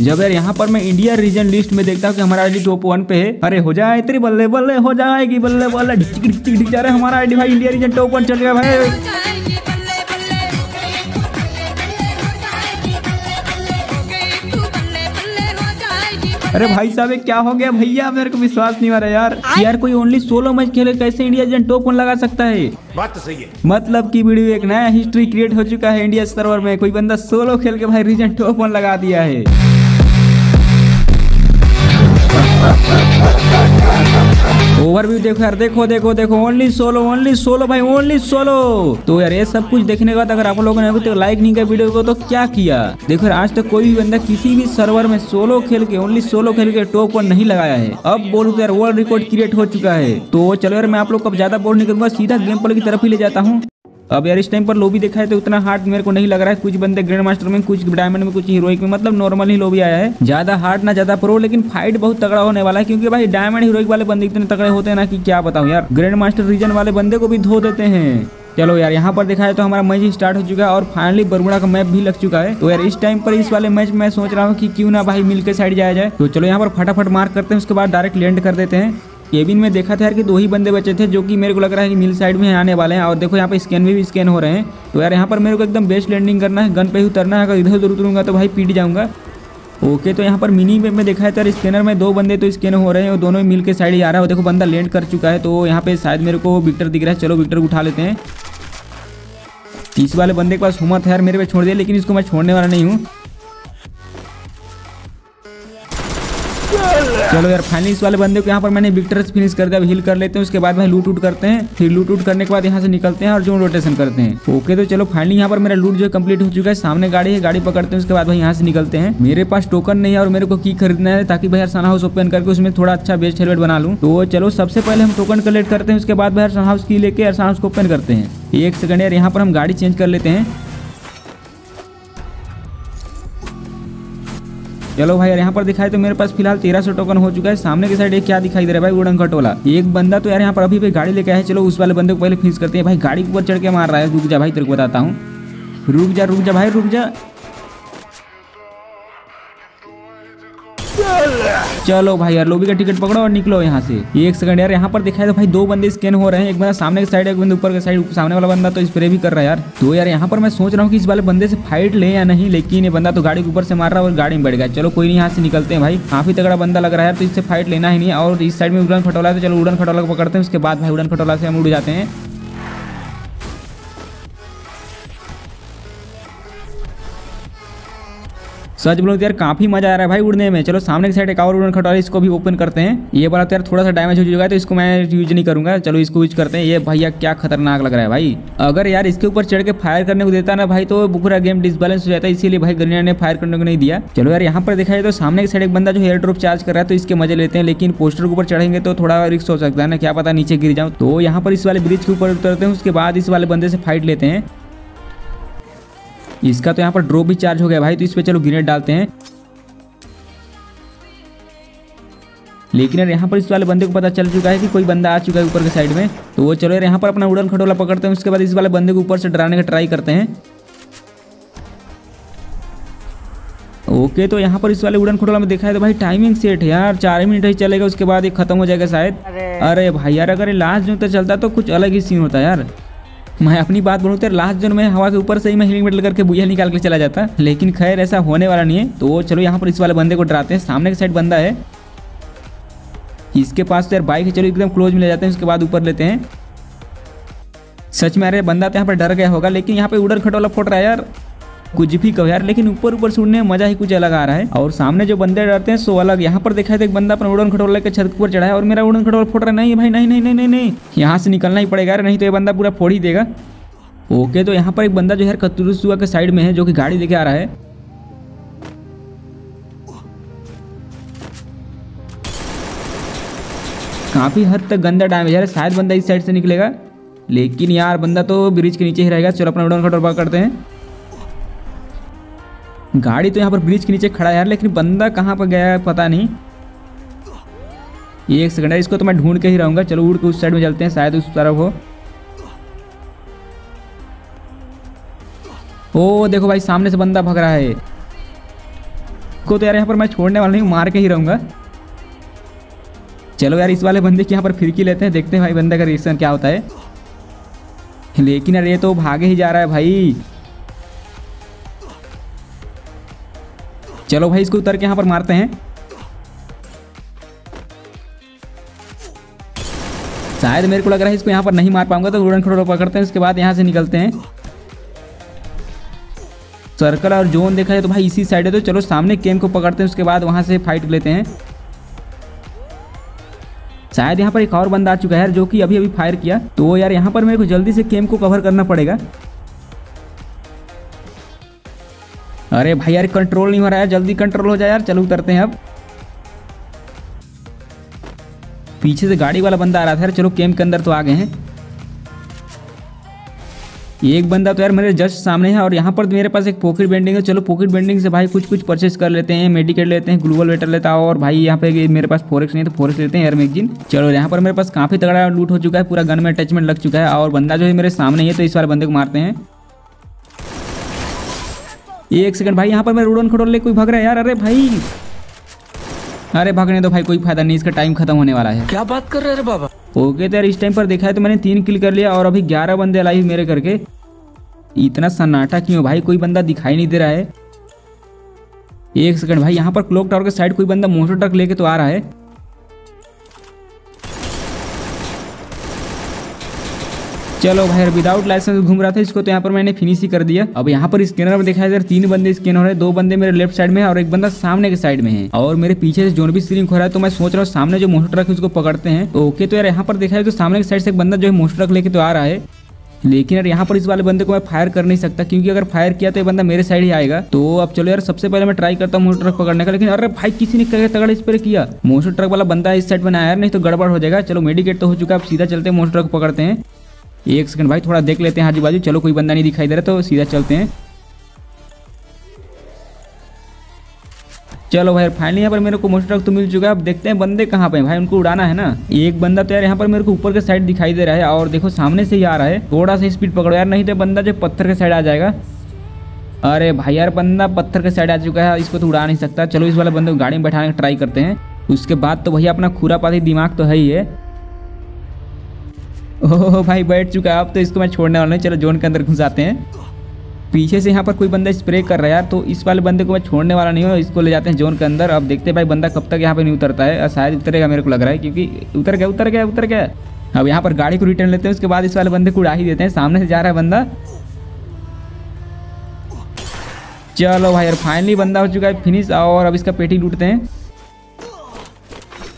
जब यार यहाँ पर मैं इंडिया रीजन लिस्ट में देखता हूँ कि हमारा आईडी टॉप 1 पे है। अरे हो जाए तेरी बल्ले बल्ले हो जाएगी बल्ले बल्ले ढिक जा रहा है हमारा आईडी भाई, इंडिया रीजन टॉप 1 चल गया भाई। अरे भाई साहब क्या हो गया भैया, मेरे को विश्वास नहीं आ रहा यार। यार कोई ओनली 16 मैच खेले कैसे इंडिया रीजन टॉप 1 लगा सकता है? बात तो सही है। मतलब कि वीडियो एक नया हिस्ट्री क्रिएट हो चुका है इंडिया सर्वर में, कोई बंदा 16 खेल के भाई रीजन टॉप 1 लगा दिया है। ओवरव्यू देखो यार, देखो देखो देखो, ओनली 16 भाई, ओनली 16। तो यार ये सब कुछ देखने के बाद अगर आप लोगों ने अभी तक लाइक नहीं किया वीडियो को तो क्या किया? देखो आज तक कोई भी बंदा किसी भी सर्वर में ओनली 16 खेल के टॉप 1 नहीं लगाया है। अब बोलूं तो यार वर्ल्ड रिकॉर्ड क्रिएट हो चुका है। तो चलो यार मैं आप लोग को ज्यादा बोल नहीं करूंगा, सीधा गेम प्ले की तरफ ही ले जाता हूँ। अब यार इस टाइम पर लोबी देखा है तो उतना हार्ड मेरे को नहीं लग रहा है। कुछ बंदे ग्रैंड मास्टर में, कुछ डायमंड में, कुछ हीरोइक में, मतलब नॉर्मल ही लोबी आया है, ज्यादा हार्ड ना ज्यादा प्रो, लेकिन फाइट बहुत तगड़ा होने वाला है। क्योंकि भाई डायमंड हीरोइक वाले बंदे इतने तगड़े होते हैं ना कि क्या बताऊं यार, ग्रैंड मास्टर रीजन वाले बंदे को भी धो देते हैं। चलो यार यहाँ पर देखा है तो हमारा मैच स्टार्ट हो चुका है और फाइनली बरमुडा का मैप भी लग चुका है। तो यार इस टाइम पर इस वाले मैच में सोच रहा हूँ कि क्यों ना भाई मिलकर साइड जाया जाए। तो चलो यहाँ पर फटाफट मार्क करते हैं, उसके बाद डायरेक्ट लैंड कर देते हैं। केबिन में देखा था यार कि 2 ही बंदे बचे थे जो कि मेरे को लग रहा है कि मिल साइड में आने वाले हैं। और देखो यहाँ पे स्कैन भी स्कैन हो रहे हैं। तो यार यहाँ पर मेरे को एकदम बेस्ट लैंडिंग करना है, गन पे ही उतरना है। अगर इधर उधर उतरूंगा तो भाई पीट जाऊंगा। ओके तो यहाँ पर मिनी मैप में देखा है यार स्कैनर में 2 बंदे तो स्कैन हो रहे हैं और दोनों ही मिल के साइड ही आ रहा है। देखो बंदा लैंड कर चुका है तो यहाँ पे शायद मेरे को विक्टर दिख रहा है। चलो विक्टर उठा लेते हैं। इस वाले बंदे के पास हुमत है यार, मेरे पे छोड़ दिया, लेकिन इसको मैं छोड़ने वाला नहीं हूँ। चलो यार फाइनली इस वाले बंदे को यहाँ पर मैंने विक्टर फिनिश कर दिया। अब हील कर लेते हैं, उसके बाद भाई लूट उट करते हैं। फिर लूट उट करने के बाद यहाँ से निकलते हैं और जो रोटेशन करते हैं। ओके तो चलो फाइनली यहाँ पर मेरा लूट जो है कंप्लीट हो चुका है। सामने गाड़ी है, गाड़ी पकड़ते हैं, उसके बाद भाई यहाँ से निकलते हैं। मेरे पास टोकन नहीं है और मेरे को की खरीदना है ताकि भाई सन हाउस ओपन करके उसमें थोड़ा अच्छा बेस्ट हेलमेट बना लूँ। तो चलो सबसे पहले हम टोकन कलेक्ट करते हैं, उसके बाद भाई सन हाउस की लेके सन हाउस को ओपन करते हैं। एक सेकंड यार यहाँ पर हम गाड़ी चेंज कर लेते हैं। चलो भाई यार यहाँ पर दिखाई तो मेरे पास फिलहाल 1300 टोकन हो चुका है। सामने की साइड एक क्या दिखाई दे रहा है भाई, उड़न खटोला। एक बंदा तो यार यहाँ पर अभी भी गाड़ी लेके आया है। चलो उस वाले बंदे को पहले फिनिश करते हैं। भाई गाड़ी के ऊपर चढ़ के मार रहा है। रुक जा भाई, तेरे को बताता हूँ, रुक जा भाई, रुक जा। चलो भाई यार लोबी का टिकट पकड़ो और निकलो यहाँ से। एक सेकंड यार यहाँ पर दिखाई तो भाई 2 बंदे स्कैन हो रहे हैं। एक बंदा सामने की साइड, एक बंदा ऊपर की साइड। सामने वाला बंदा तो स्प्रे भी कर रहा है यार। तो यार यहाँ पर मैं सोच रहा हूँ कि इस वाले बंदे से फाइट ले या नहीं, लेकिन ये बंदा तो गाड़ी के ऊपर से मार रहा है और गाड़ी में बैठ गया। चलो कोई नहीं, यहाँ से निकलते हैं भाई। काफी तगड़ा बंदा लग रहा है तो इससे फाइट लेना ही नहीं। और इस साइड में उड़न खटोला है, तो चलो उड़न खटोला को पकड़ते हैं। उसके बाद भाई उड़न खटोला से हम उड़ जाते हैं। सच बोलो तो यार काफी मजा आ रहा है भाई उड़ने में। चलो सामने की साइड एक और उड़न खटोला, इसको भी ओपन करते हैं। ये वाला तो यार थोड़ा सा डैमेज हो चुका है तो इसको मैं यूज नहीं करूंगा। चलो इसको यूज करते हैं। ये भैया क्या खतरनाक लग रहा है भाई। अगर यार इसके ऊपर चढ़ के फायर करने को देता ना भाई तो पूरा गेम डिसबैलेंस हो जाता है, इसीलिए भाई गनिया ने फायर करने को नहीं दिया। चलो यार यहाँ पर देखा जाए तो सामने की साइड एक बंदा जो एयर ड्रॉप चार्ज कर रहा है तो इसके मजे लेते हैं, लेकिन पोस्टर के ऊपर चढ़ेंगे तो थोड़ा रिस्क हो सकता है ना, क्या पता नीचे गिर जाऊँ। तो यहाँ पर इस वाले ब्रिज के ऊपर उतरते हैं, उसके बाद इस वाले बंदे से फाइट लेते हैं। इसका तो यहाँ पर ड्रॉप भी चार्ज हो गया भाई, तो इस पे चलो ग्रेनेड डालते हैं। लेकिन यार यहाँ पर इस वाले बंदे को पता चल चुका है कि कोई बंदा आ चुका है ऊपर के साइड में। तो वो चलो यार यहाँ पर अपना उड़न खटोला पकड़ते हैं, उसके बाद इस वाले बंदे को ऊपर से डराने का ट्राई करते हैं। ओके तो यहाँ पर इस वाले उड़न खटोला में देखा है तो भाई टाइमिंग सेट है यार, 4 मिनट ही चलेगा, उसके बाद ये खत्म हो जाएगा शायद। अरे भाई यार अगर ये लास्ट जोन तक चलता तो कुछ अलग ही सीन होता यार। मैं अपनी बात बोलूँ तो लास्ट जोन में हवा के ऊपर से ही मैं हीलिंग मेटल करके बुझिया निकाल के चला जाता, लेकिन खैर ऐसा होने वाला नहीं है। तो चलो यहाँ पर इस वाले बंदे को डराते हैं। सामने के साइड बंदा है, इसके पास तो यार बाइक है, चलो एकदम क्लोज में ले जाते हैं, उसके बाद ऊपर लेते हैं। सच में अरे बंदा तो यहाँ पर डर गया होगा, लेकिन यहाँ पर उड़न खटोला फोड़ रहा है यार। कुछ भी कहो यार, लेकिन ऊपर से उड़ने में मजा ही कुछ अलग आ रहा है। और सामने जो बंदे डरते हैं सो अलग। यहाँ पर देखा है तो एक बंदा अपना उड़न खटोला के छत पर चढ़ा है और मेरा उड़न खटोला फोड़ रहा है। नहीं भाई नहीं, यहाँ से निकलना ही पड़ेगा यार, नहीं तो ये बंदा पूरा फोड़ ही देगा। ओके तो यहाँ पर एक बंदा जो है कतुरुसुआ के साइड में है जो कि गाड़ी लेके आ रहा है। काफी हद तक गंदा डैमेज है, शायद बंदा इस साइड से निकलेगा, लेकिन यार बंदा तो ब्रिज के नीचे ही रहेगा। चलो अपना उड़न खटोला पकड़ते हैं। गाड़ी तो यहाँ पर ब्रिज के नीचे खड़ा है यार, लेकिन बंदा कहाँ पर गया है पता नहीं। एक सेकंड है, इसको तो मैं ढूंढ के ही रहूंगा। चलो उड़ के उस साइड में चलते हैं, शायद उस तरफ हो। ओ देखो भाई सामने से बंदा भाग रहा है। इसको तो यार यहाँ पर मैं छोड़ने वाला नहीं हूँ, मार के ही रहूँगा। चलो यार इस वाले बंदे की यहाँ पर फिरकी लेते हैं, देखते हैं भाई बंदे का रिएक्शन क्या होता है। लेकिन यार ये तो भागे ही जा रहा है भाई। चलो भाई इसको उतर के यहाँ पर मारते हैं। शायद मेरे को लग रहा है इसको यहाँ पर नहीं मार पाऊंगा, तो घुड़न खड़ोड़ पकड़ते हैं, उसके बाद यहाँ से निकलते हैं। सर्कल और जोन देखा है तो भाई इसी साइड है, तो चलो सामने केम को पकड़ते हैं, उसके बाद वहाँ से फाइट लेते हैं। शायद यहाँ पर एक और बंदा आ चुका है जो कि अभी अभी फायर किया, तो यार यहाँ पर मेरे को जल्दी से केम को कवर करना पड़ेगा। अरे भाई यार कंट्रोल नहीं हो रहा है, जल्दी कंट्रोल हो जाए यार। चलो उतरते हैं अब। पीछे से गाड़ी वाला बंदा आ रहा था यार। चलो कैंप के अंदर तो आ गए हैं। एक बंदा तो यार मेरे जस्ट सामने है और यहाँ पर मेरे पास एक पॉकेट बेंडिंग है। चलो पॉकेट बेंडिंग से भाई कुछ कुछ परचेस कर लेते हैं, मेडिकेट लेते हैं, ग्लूबल वेटर लेता है। और भाई यहाँ पे मेरे पास फोरेक्स नहीं है तो फोरेक्स लेते हैं, एयर मैगजीन। चलो यहाँ पर मेरे पास काफ़ी तगड़ा लूट हो चुका है, पूरा गन में अटैचमेंट लग चुका है और बंदा जो है मेरे सामने है, तो इस बार बंदे को मारते हैं। एक सेकंड भाई, यहाँ पर मैं रूडन खड़ोल ले कोई भाग रहा है यार। अरे भाई, अरे भागने तो भाई कोई फायदा नहीं, इसका टाइम खत्म होने वाला है। क्या बात कर रहे हैं बाबा। ओके तो यार इस टाइम पर देखा है तो मैंने 3 किल कर लिया और अभी 11 बंदे लाइव मेरे करके। इतना सन्नाटा क्यों भाई, कोई बंदा दिखाई नहीं दे रहा है। एक सेकंड भाई, यहाँ पर क्लॉक टावर के साइड कोई बंदा मोटर ट्रक लेके तो आ रहा है। चलो भाई विदाउट लाइसेंस घूम रहा था, इसको तो यहाँ पर मैंने फिनिश ही कर दिया। अब यहाँ पर स्कैनर में देखा जाए 3 बंदे स्कैन हो रहे हैं, 2 बंदे मेरे लेफ्ट साइड में है और एक बंदा सामने के साइड में है। और मेरे पीछे से जोन भी स्क्रीन हो रहा है, तो मैं सोच रहा हूँ सामने जो मोटर ट्रक है उसको पकड़ते हैं। ओके तो यार यहाँ पर देखा जाए तो सामने के साइड से एक बंदा जो है मोटर ट्रक लेके तो आ रहा है, लेकिन यार यहाँ पर इस वाले बंदे को मैं फायर कर नहीं सकता, क्योंकि अगर फायर किया तो ये बंदा मेरे साइड ही आएगा। तो अब चलो यार सबसे पहले मैं ट्राई करता हूँ मोटर ट्रक पकड़ने का। लेकिन अरे भाई किसी ने क्या तगड़ा इस पर किया, मोटर ट्रक वाला बंदा इस साइड बनाया यार, नहीं तो गड़बड़ हो जाएगा। चलो मेडिकेट तो हो चुका है, अब सीधा चलते हैं मोटर ट्रक पकड़ते हैं। एक सेकंड भाई, थोड़ा देख लेते हैं आजू बाजू। चलो कोई बंदा नहीं दिखाई दे रहा, तो सीधा चलते हैं। चलो भाई फाइनली यहाँ पर मेरे को मोटर ट्रक तो मिल चुका है। अब देखते हैं बंदे कहाँ पे हैं भाई, उनको उड़ाना है ना। एक बंदा तो यार यहाँ पर मेरे को ऊपर के साइड दिखाई दे रहा है और देखो सामने से ही आ रहा है। थोड़ा सा स्पीड पकड़ो यार, नहीं तो बंदा जो पत्थर के साइड आ जाएगा। अरे भाई यार बंदा पत्थर के साइड आ चुका है, इसको तो उड़ा नहीं सकता। चलो इस वाले बंदे को गाड़ी में बैठाने की ट्राई करते हैं। उसके बाद तो भैया अपना खुरापाती दिमाग तो है ही है। ओह भाई बैठ चुका है, अब तो इसको मैं छोड़ने वाला नहीं। चलो जोन के अंदर घुस जाते हैं। पीछे से यहाँ पर कोई बंदा स्प्रे कर रहा है यार, तो इस वाले बंदे को मैं छोड़ने वाला नहीं हूँ, इसको ले जाते हैं जोन के अंदर। अब देखते हैं भाई बंदा कब तक यहाँ पे नहीं उतरता है। शायद उतरेगा मेरे को लग रहा है, क्योंकि उतर गया। अब यहाँ पर गाड़ी को रिटर्न लेते हैं, उसके बाद इस वाले बंदे को उड़ा ही देते हैं। सामने से जा रहा है बंदा। चलो भाई यार फाइनली बंदा हो चुका है फिनिश, और अब इसका पेटी लूटते हैं।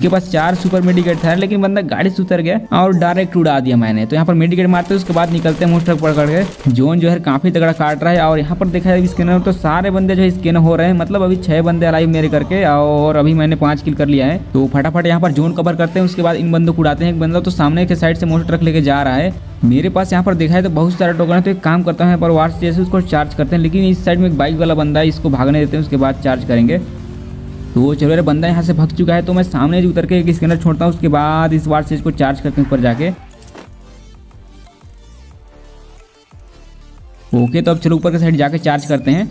के पास 4 सुपर मेडिकेट था, लेकिन बंदा गाड़ी से उतर गया और डायरेक्ट उड़ा दिया मैंने। तो यहाँ पर मेडिकेट मारते हैं, उसके बाद निकलते हैं मोटर पकड़ के। जोन जो है काफी तगड़ा काट रहा है और यहाँ पर देखा है स्कैनर तो सारे बंदे जो है स्कैन हो रहे हैं। मतलब अभी 6 बंदे अलाइव मेरे करके और अभी मैंने 5 किल कर लिया है। तो फटाफट यहाँ पर जोन कवर करते हैं, उसके बाद इन बंदों को उड़ाते हैं। एक बंदा तो सामने के साइड से मोटर ट्रक लेके जा रहा है। मेरे पास यहाँ पर देखा है तो बहुत सारा टोकन है, तो एक काम करता हूँ यहाँ पर वार्स जैसे उसको चार्ज करते हैं। लेकिन इस साइड में एक बाइक वाला बंदा है, इसको भागने देते हैं, उसके बाद चार्ज करेंगे। तो वो चलो यार बंदा यहाँ से भाग चुका है, तो मैं सामने उतर के एक स्कैनर छोड़ता हूँ, उसके बाद इस बार से इसको चार्ज करते हैं ऊपर जाके। ओके तो अब चलो ऊपर के साइड जाके चार्ज करते हैं।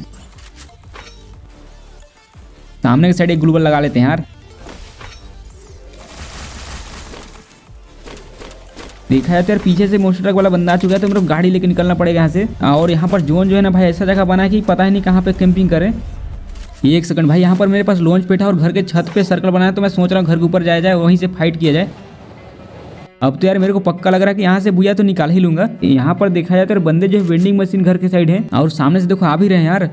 सामने के साइड एक ग्लूबल लगा लेते हैं यार। देखा है तो यार पीछे से मोटर ट्रक वाला बंदा आ चुका है, तो मेरे को गाड़ी लेके निकलना पड़ेगा यहाँ से। और यहाँ पर जोन जो है ना भाई ऐसा जगह बना है कि पता ही नहीं कहाँ पे कैंपिंग करें। एक सेकंड भाई, यहाँ पर मेरे पास लॉन्च पेट है और घर के छत पे सर्कल बनाया, तो मैं सोच रहा हूँ घर के ऊपर जाया जाए, वहीं से फाइट किया जाए। अब तो यार मेरे को पक्का लग रहा है कि यहाँ से बुया तो निकाल ही लूंगा। यहाँ पर देखा जाए तो बंदे जो है वेंडिंग मशीन घर के साइड है और सामने से देखो आ भी रहे हैं यार।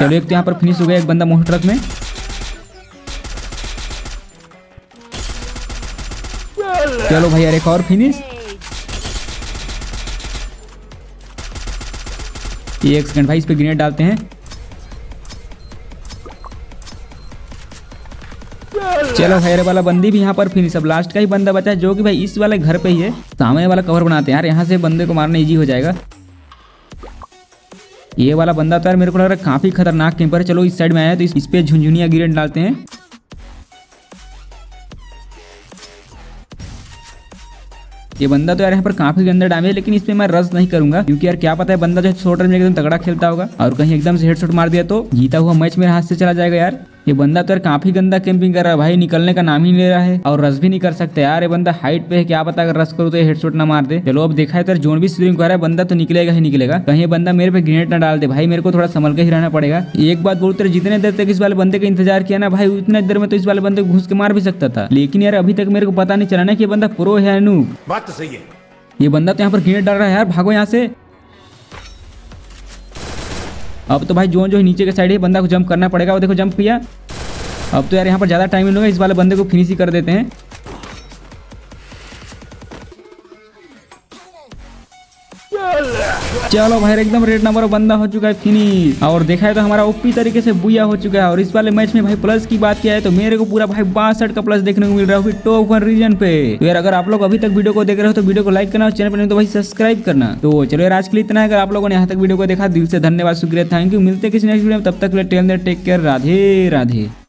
चलो एक तो यहाँ पर फिनिश हो गया एक बंदा मोटर ट्रक में। चलो भाई यार एक और फिनिश। एक सेकंड भाई, इस पे ग्रेनेड डालते हैं। चलो भाई अरे वाला बंदी भी यहाँ पर फिनिश। अब लास्ट का ही बंदा बचा है जो कि भाई इस वाले घर पे ही है। सामने वाला कवर बनाते हैं यार, यहाँ से बंदे को मारना इजी हो जाएगा। ये वाला बंदा तो यार मेरे को लग रहा है काफी खतरनाक कैंपर है। चलो इस साइड में आया तो इस पे झुनझुनिया ग्रेनेड डालते हैं। ये बंदा तो यार यहाँ पर काफी गंदा डैमेज है, लेकिन इसमें मैं रस नहीं करूंगा क्योंकि यार क्या पता है बंदा जो शॉर्ट रेंज में एकदम तगड़ा खेलता होगा और कहीं एकदम से हेडशॉट मार दिया तो जीता हुआ मैच मेरे हाथ से चला जाएगा। यार ये बंदा तो यार काफी गंदा कैंपिंग कर रहा है भाई, निकलने का नाम ही नहीं ले रहा है और रस भी नहीं कर सकते यार। ये बंदा हाइट पे है, क्या पता अगर रस करो तो हेडशॉट ना मार दे। चलो अब देखा है तो जोन भी स्विंग कर रहा है, बंदा तो निकलेगा ही निकलेगा। कहीं बंदा मेरे पे ग्रेनेड ना डाल दे भाई, मेरे को थोड़ा संभल के ही रहना पड़ेगा। एक बात बोलते जितने देर तक इस वाले बंदे का इंतजार किया ना भाई, उतने देर में तो इस वाले बंदे को घुस के मार भी सकता था, लेकिन यार अभी तक मेरे को पता नहीं चला ना कि बंदा प्रो है नूब। बात तो सही है। ये बंदा तो यहाँ पर ग्रेनेड डाल रहा है यार, भागो यहाँ से। अब तो भाई जोन जो नीचे के साइड है बंदा को जंप करना पड़ेगा, वो देखो जंप किया। अब तो यार यहाँ पर ज़्यादा टाइम नहीं होगा, इस वाले बंदे को फिनिश ही कर देते हैं। चलो भाई एकदम रेड नंबर बंदा हो चुका है फिनिश, और देखा है तो हमारा ओपी तरीके से बुया हो चुका है। और इस वाले मैच में भाई प्लस की बात किया है तो मेरे को पूरा भाई 62 का प्लस देखने को मिल रहा है टॉप 1 रीजन पे। तो यार अगर आप लोग अभी तक वीडियो को देख रहे हो तो वीडियो को लाइक करना और चैनल पर नहीं तो भाई सब्सक्राइब करना। तो चलो यार आज के लिए इतना है, अगर आप लोगों ने यहाँ तक वीडियो को देखा दिल से धन्यवाद, शुक्रिया, थैंक यू। मिलते किसी नेक्स्ट वीडियो में, तब तक के लिए टेक केयर, राधे राधे।